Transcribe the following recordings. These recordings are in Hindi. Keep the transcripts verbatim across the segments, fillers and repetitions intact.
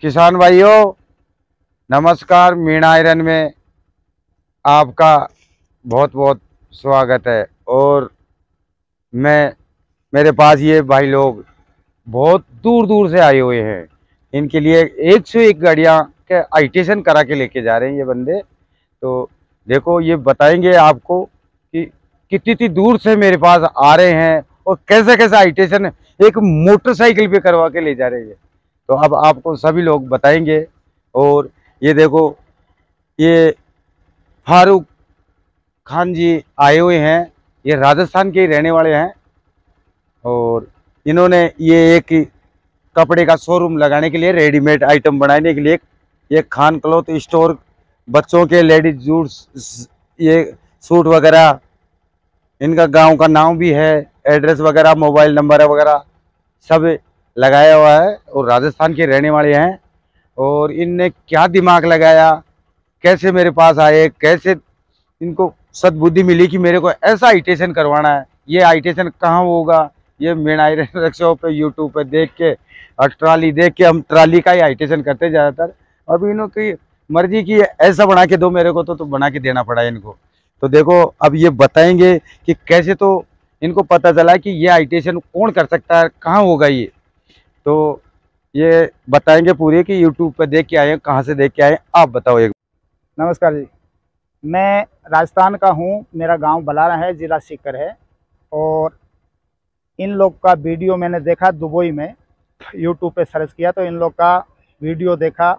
किसान भाइयों नमस्कार। मीणा आयरन में आपका बहुत बहुत स्वागत है। और मैं मेरे पास ये भाई लोग बहुत दूर दूर से आए हुए हैं, इनके लिए एक से एक गाड़ियाँ के आइटेशन करा के लेके जा रहे हैं ये बंदे। तो देखो ये बताएंगे आपको कि कितनी दूर से मेरे पास आ रहे हैं और कैसे कैसे आइटेशन एक मोटरसाइकिल पे करवा के ले जा रहे हैं। तो अब आपको सभी लोग बताएंगे। और ये देखो ये फारूक खान जी आए हुए हैं, ये राजस्थान के ही रहने वाले हैं और इन्होंने ये एक कपड़े का शोरूम लगाने के लिए रेडीमेड आइटम बनाने के लिए ये खान क्लॉथ स्टोर, बच्चों के लेडीज जूट्स, ये सूट वगैरह, इनका गांव का नाम भी है, एड्रेस वगैरह, मोबाइल नंबर वगैरह सब लगाया हुआ है और राजस्थान के रहने वाले हैं। और इनने क्या दिमाग लगाया, कैसे मेरे पास आए, कैसे इनको सद्बुद्धि मिली कि मेरे को ऐसा आइटेशन करवाना है। ये आइटेशन कहाँ होगा, ये मीणा आयरन वर्कशॉप पे यूट्यूब पे देख के और ट्राली देख के हम ट्राली का ही आइटेशन करते ज़्यादातर। और भी इनों की मर्जी की ऐसा बना के दो मेरे को, तो, तो बना के देना पड़ा इनको। तो देखो अब ये बताएंगे कि कैसे तो इनको पता चला कि ये आइटेशन कौन कर सकता है, कहाँ होगा ये। तो ये बताएंगे पूरे कि यूट्यूब पर देख के आए हैं, कहाँ से देख के आए हैं, आप बताओ एक। नमस्कार जी, मैं राजस्थान का हूँ, मेरा गांव बलारा है, ज़िला सीकर है। और इन लोग का वीडियो मैंने देखा दुबई में, यूट्यूब पे सर्च किया तो इन लोग का वीडियो देखा।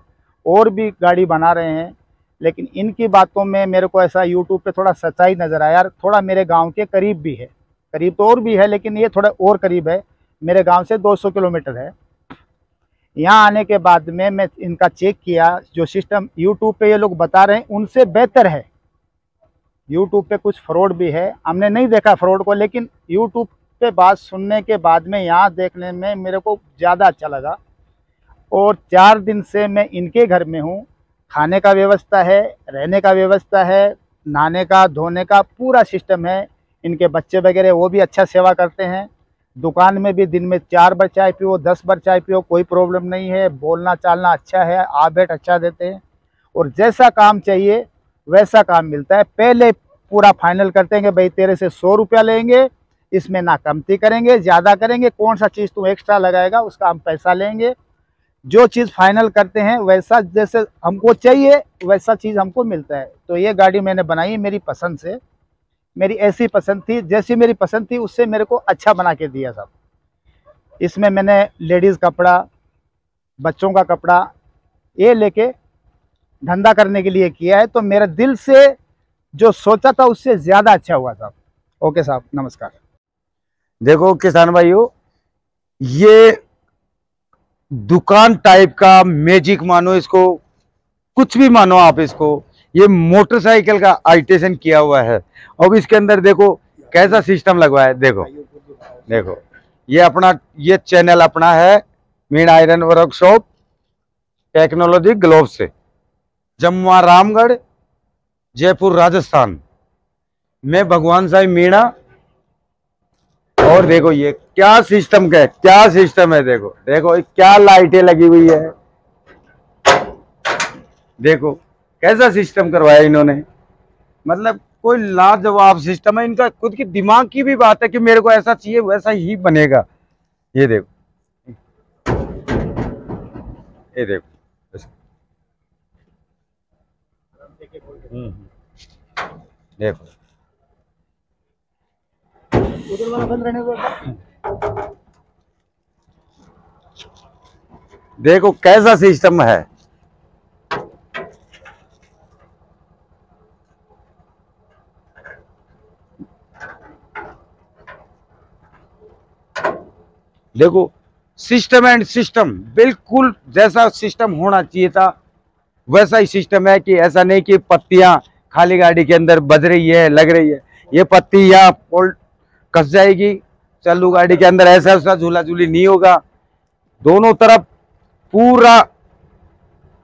और भी गाड़ी बना रहे हैं लेकिन इनकी बातों में मेरे को ऐसा यूट्यूब पर थोड़ा सच्चाई नज़र आया, थोड़ा मेरे गाँव के करीब भी है, करीब तो और भी है लेकिन ये थोड़ा और करीब है, मेरे गांव से दो सौ किलोमीटर है। यहाँ आने के बाद में मैं इनका चेक किया, जो सिस्टम यूट्यूब पे ये लोग बता रहे हैं उनसे बेहतर है। यूट्यूब पे कुछ फ्रॉड भी है, हमने नहीं देखा फ्रॉड को, लेकिन यूट्यूब पे बात सुनने के बाद में यहाँ देखने में मेरे को ज़्यादा अच्छा लगा। और चार दिन से मैं इनके घर में हूँ, खाने का व्यवस्था है, रहने का व्यवस्था है, नहाने का धोने का पूरा सिस्टम है। इनके बच्चे वगैरह वो भी अच्छा सेवा करते हैं, दुकान में भी दिन में चार बार चाय पियो, दस बार चाय पियो, कोई प्रॉब्लम नहीं है, बोलना चालना अच्छा है, आ बैठ अच्छा देते हैं। और जैसा काम चाहिए वैसा काम मिलता है, पहले पूरा फाइनल करते हैं कि भाई तेरे से सौ रुपया लेंगे, इसमें ना कमती करेंगे ज़्यादा करेंगे, कौन सा चीज़ तुम एक्स्ट्रा लगाएगा उसका हम पैसा लेंगे। जो चीज़ फाइनल करते हैं वैसा, जैसे हमको चाहिए वैसा चीज़ हमको मिलता है। तो ये गाड़ी मैंने बनाई मेरी पसंद से, मेरी ऐसी पसंद थी, जैसी मेरी पसंद थी उससे मेरे को अच्छा बना के दिया साहब। इसमें मैंने लेडीज़ कपड़ा, बच्चों का कपड़ा ये लेके धंधा करने के लिए किया है। तो मेरा दिल से जो सोचा था उससे ज़्यादा अच्छा हुआ साहब। ओके साहब, नमस्कार। देखो किसान भाइयों, ये दुकान टाइप का मैजिक मानो इसको, कुछ भी मानो आप इसको, ये मोटरसाइकिल का आइटेशन किया हुआ है। अब इसके अंदर देखो कैसा सिस्टम लगवाया है, देखो देखो ये अपना ये चैनल अपना है Meena iron workshop technology globe से, जमवा रामगढ़, जयपुर, राजस्थान में, भगवान सहाय मीणा। और देखो ये क्या सिस्टम का है, क्या सिस्टम है, देखो देखो क्या लाइटें लगी हुई है, देखो कैसा सिस्टम करवाया इन्होंने। मतलब कोई लाजवाब सिस्टम है, इनका खुद के दिमाग की भी बात है कि मेरे को ऐसा चाहिए वैसा ही बनेगा। ये देखो ये देखो देखो उधर वाला बंद रहने दो, देखो कैसा सिस्टम है। देखो सिस्टम एंड सिस्टम, बिल्कुल जैसा सिस्टम होना चाहिए था वैसा ही सिस्टम है। कि ऐसा नहीं कि पत्तियां खाली गाड़ी के अंदर बज रही है, लग रही है, ये पत्ती यहाँ फोल्ड कस जाएगी, चलू गाड़ी के अंदर ऐसा वैसा झूला झूली नहीं होगा। दोनों तरफ पूरा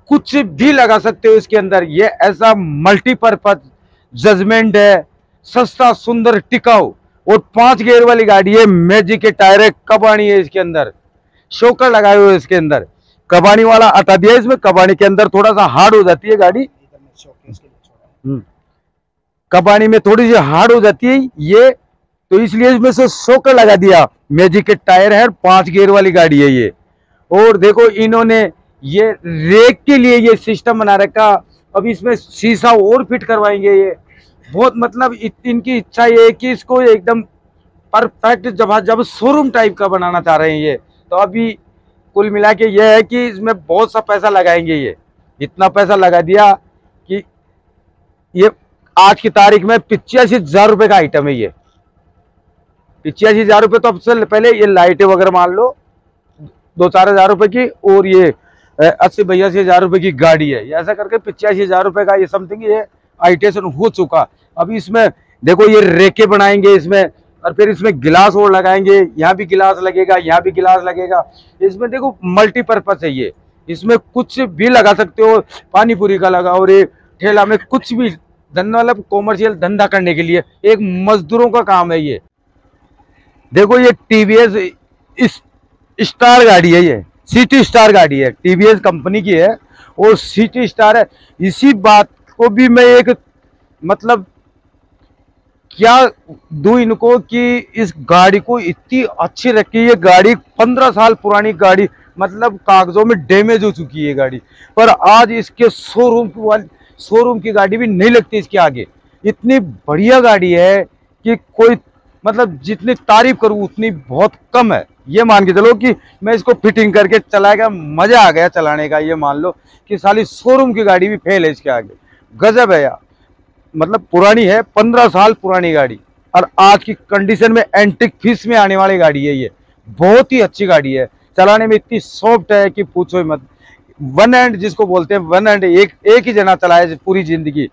कुछ भी लगा सकते हो इसके अंदर, ये ऐसा मल्टीपर्पज जजमेंट है, सस्ता, सुंदर, टिकाऊ। और पांच गेयर वाली गाड़ी है, मैजिक के टायर है, कबाड़ी है इसके अंदर, शोकर लगाए हुए इसके अंदर। कबाड़ी वाला हटा दिया, इसमें कबाड़ी के अंदर थोड़ा सा हार्ड हो जाती है गाड़ी, कबाड़ी में थोड़ी सी हार्ड हो जाती है ये, तो इसलिए इसमें से सोकर लगा दिया। मैजिक के टायर है, पांच गियर वाली गाड़ी है ये। और देखो इन्होंने ये रेक के लिए ये सिस्टम बना रखा, अब इसमें शीशा और फिट करवाएंगे ये। बहुत मतलब इत, इनकी इच्छा ये है कि इसको एकदम परफेक्ट जब जब शोरूम टाइप का बनाना चाह रहे हैं ये। तो अभी कुल मिला के ये है कि इसमें बहुत सा पैसा लगाएंगे ये, इतना पैसा लगा दिया कि ये आज की तारीख में पिचासी हजार रुपये का आइटम है ये, पिचासी हजार रुपये। तो सबसे पहले ये लाइटें वगैरह मान लो दो चार हजार रुपये की, और ये अस्सी बयासी हजार रुपये की गाड़ी है, ऐसा करके पिचासी हजार रुपये का ये समथिंग ये आइटेशन हो चुका। अभी इसमें देखो ये रेके बनाएंगे इसमें, और फिर इसमें गिलास और लगाएंगे, यहाँ भी गिलास लगेगा, यहाँ भी गिलास लगेगा। इसमें देखो मल्टीपर्पज है ये, इसमें कुछ भी लगा सकते हो, पानी पूरी का लगा, और ये ठेला में कुछ भी धंधा मतलब कॉमर्शियल धंधा करने के लिए एक मजदूरों का काम है ये। देखो ये टीवीएस स्टार गाड़ी है, ये सिटी स्टार गाड़ी है, टीवीएस कंपनी की है और सिटी स्टार है। इसी बात को भी मैं एक मतलब क्या दूं इनको कि इस गाड़ी को इतनी अच्छी रखी। ये गाड़ी पंद्रह साल पुरानी गाड़ी मतलब कागजों में डैमेज हो चुकी है गाड़ी, पर आज इसके शोरूम की शोरूम की गाड़ी भी नहीं लगती इसके आगे। इतनी बढ़िया गाड़ी है कि कोई मतलब जितनी तारीफ करूं उतनी बहुत कम है। ये मान के चलो कि मैं इसको फिटिंग करके चलाया गया, मज़ा आ गया चलाने का। ये मान लो कि साली शोरूम की गाड़ी भी फेल है इसके आगे। गजब है यार, मतलब पुरानी है, पंद्रह साल पुरानी गाड़ी, और आज की कंडीशन में एंटिक फीस में आने वाली गाड़ी है ये। बहुत ही अच्छी गाड़ी है, चलाने में इतनी सॉफ्ट है कि पूछो ही मत। वन हैंड जिसको बोलते हैं, वन हैंड एक एक ही जना चलाया पूरी जिंदगी,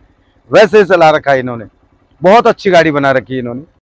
वैसे चला रखा है इन्होंने। बहुत अच्छी गाड़ी बना रखी है इन्होंने।